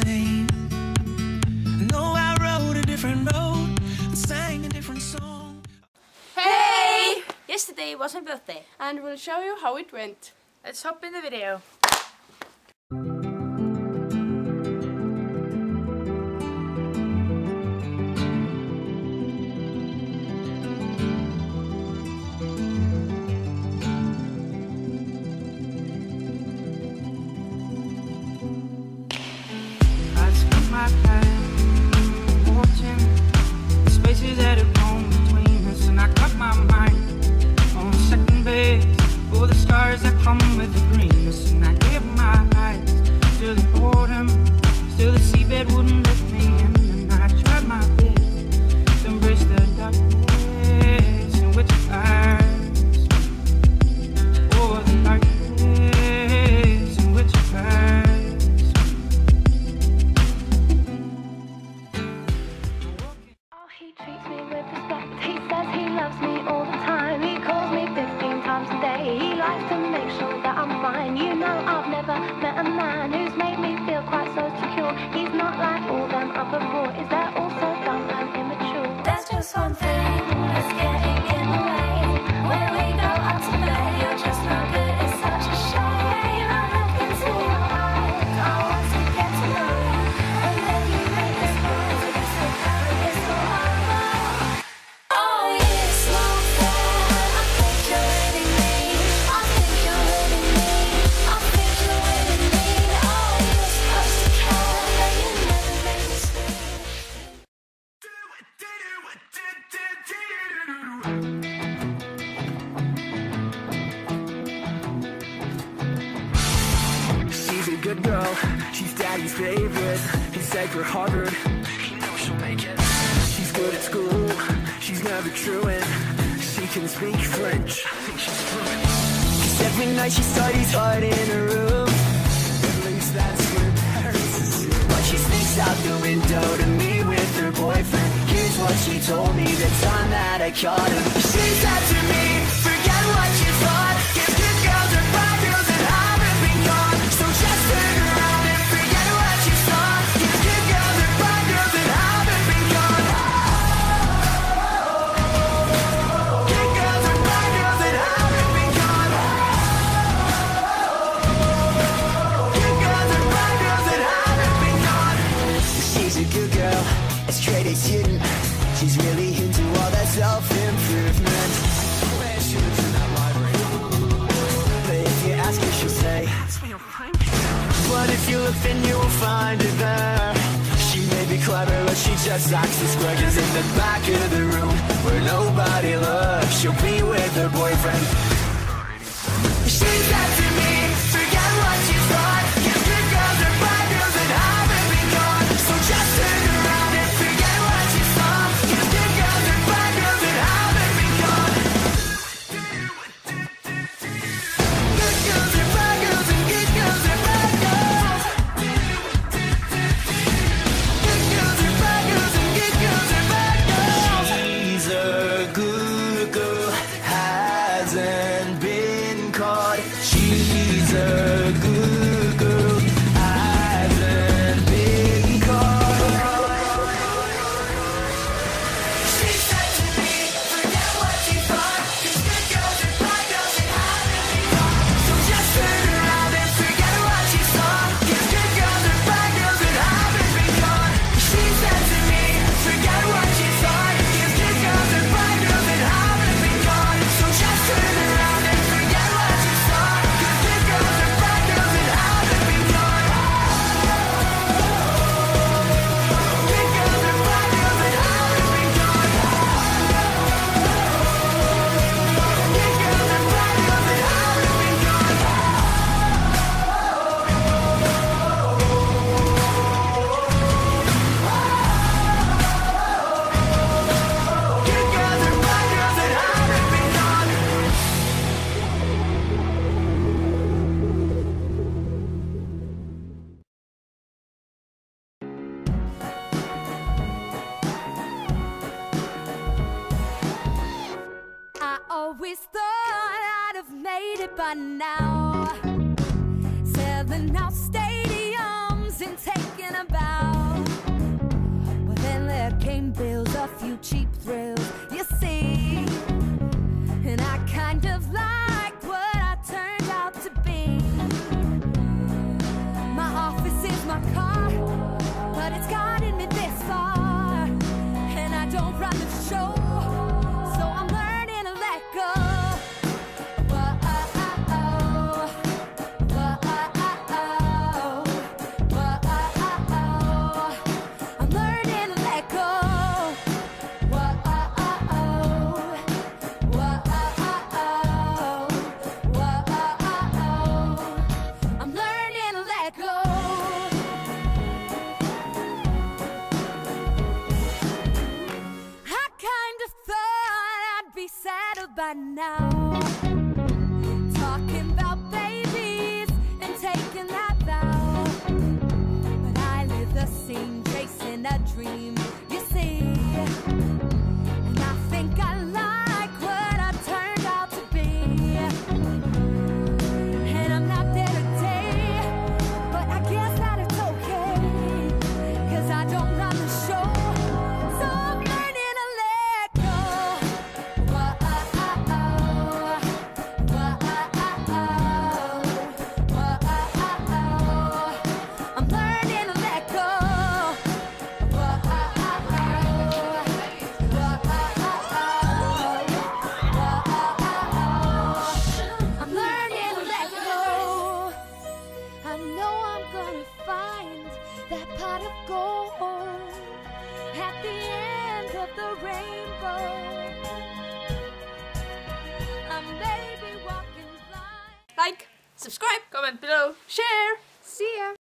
same. No, I rode a different road and sang a different song. Hey! Yesterday was my birthday, and we'll show you how it went. Let's hop in the video. My time watching the spaces that have grown between us, and I cut my mind on second base for the stars that come with the greenness, and I gave my eyes to the boredom, still the seabed wouldn't let me in, and I tried my best to embrace the darkness in which I. Good girl, she's daddy's favorite. He said you're Harvard, he knows she'll make it. She's good at school, she's never truant. She can speak French, I think she's fluent. Cause every night she studies hard in her room. At least that's what parents assume. But she sneaks out the window to meet with her boyfriend. Here's what she told me the time that I caught him. She said to me, forget what you thought. Cause good girls are bad girls and haven't been gone. So just turn around and forget what you saw. Cause good girls are bad girls and haven't been gone. Good girls are bad girls and haven't been gone. Good girls are bad girls and haven't been gone. She's a good girl, as straight as you. She's really into all that self-improvement. I swear she lives in that library. But if you ask her, she'll say, but if you look, then you will find her there. She may be clever, but she just acts as square. Cause in the back of the room, where nobody looks, she'll be with her boyfriend. She said to me, forget what you thought. Cause good girls are bad girls and haven't been gone. So just turn around and forget what you thought. Cause good girls are bad girls and haven't been gone. Good girls are bad girls and good girls are bad girls. Good girls are bad girls and good girls are bad girls. She's a good girl, hasn't been caught. She's a good girl, hasn't been caught. She said to me, forget what you thought. Cause good girls are bad girls and haven't been gone. So just turn around and forget what you saw. Cause good girls are bad girls and haven't been gone. She said to me, forget what you thought. Cause good girls are bad girls and haven't been gone. So just turn around and forget what you saw. Cause good girls are bad girls and haven't been gone. Good girls are bad girls and haven't been gone. Good girls are bad girls and haven't been gone. Good girls are bad girls and haven't been gone. I always thought I'd have made it by now. Selling out stadiums in been taken about. But then there came bills, a few cheap thrills, you see. And I kind of liked what I turned out to be. My office is my car, but it's gotten me this far. And I don't run the show, so I'm learning to let go. By now, talking about babies and taking that vow. But I live the scene, chasing a dream, you see. And I think I like what I turned out to be. And I'm not there today, but I guess that it's okay, 'cause I don't run the show. That pot of gold at the end of the rainbow. I may be walking blind. Like, subscribe, comment below, share. See ya.